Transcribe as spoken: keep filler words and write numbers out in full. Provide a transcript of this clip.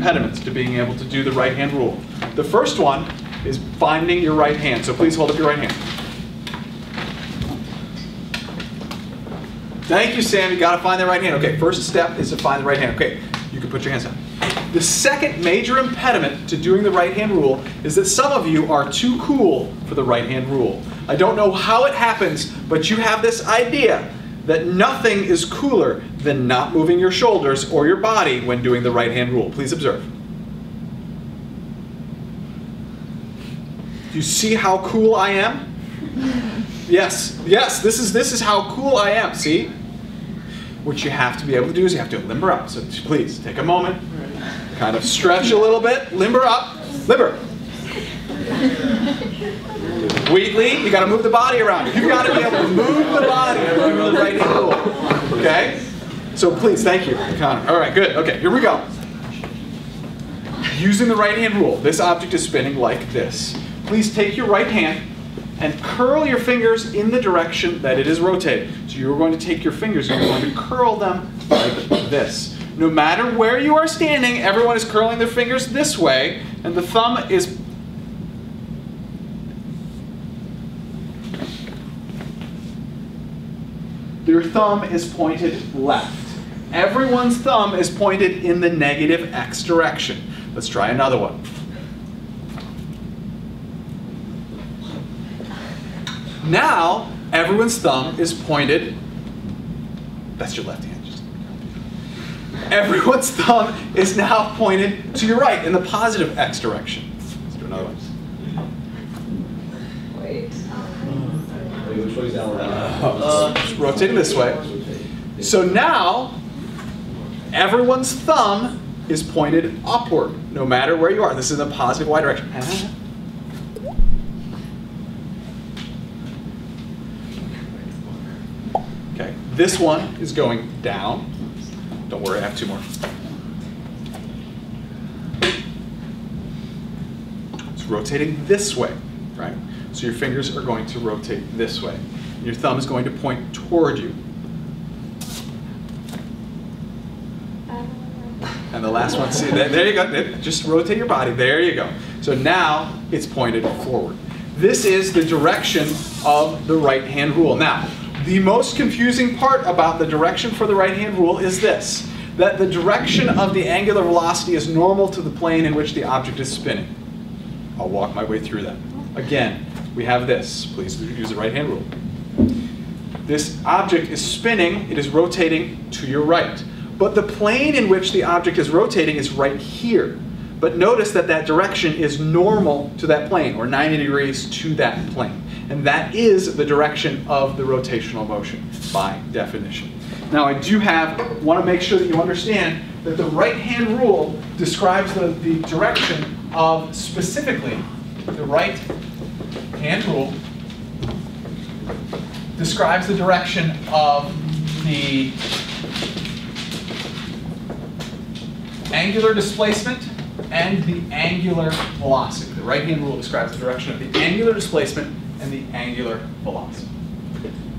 impediments to being able to do the right hand rule. The first one is finding your right hand, so please hold up your right hand. Thank you, Sam, you gotta find the right hand. Okay, first step is to find the right hand. Okay, you can put your hands down. The second major impediment to doing the right hand rule is that some of you are too cool for the right hand rule. I don't know how it happens, but you have this idea that nothing is cooler than not moving your shoulders or your body when doing the right hand rule. Please observe. Do you see how cool I am? Yes, yes, this is, this is how cool I am, see? What you have to be able to do is you have to limber up. So please, take a moment, kind of stretch a little bit, limber up, limber. Wheatley, you gotta move the body around. You gotta be able to move the body around the right hand rule, okay? So please, thank you, Connor. All right, good, okay, here we go. Using the right hand rule, this object is spinning like this. Please take your right hand and curl your fingers in the direction that it is rotating. So you're going to take your fingers and you're going to curl them like this. No matter where you are standing, everyone is curling their fingers this way, and the thumb is Your thumb is pointed left. Everyone's thumb is pointed in the negative X direction. Let's try another one. Now, everyone's thumb is pointed, that's your left hand. Just. Everyone's thumb is now pointed to your right in the positive X direction. Let's do another one. Wait. Wait, which way's that one? Uh, uh, rotating this way. So now, everyone's thumb is pointed upward, no matter where you are. This is in the positive Y direction. This one is going down. Don't worry, I have two more. It's rotating this way, right? So your fingers are going to rotate this way. Your thumb is going to point toward you. And the last one, see, there you go. Just rotate your body, there you go. So now it's pointed forward. This is the direction of the right hand rule. Now, the most confusing part about the direction for the right hand rule is this, that the direction of the angular velocity is normal to the plane in which the object is spinning. I'll walk my way through that. Again, we have this. Please use the right hand rule. This object is spinning, it is rotating to your right. But the plane in which the object is rotating is right here. But notice that that direction is normal to that plane, or ninety degrees to that plane. And that is the direction of the rotational motion, by definition. Now I do have, want to make sure that you understand that the right hand rule describes the, the direction of, specifically, the right hand rule describes the direction of the angular displacement and the angular velocity. The right hand rule describes the direction of the angular displacement and the angular velocity.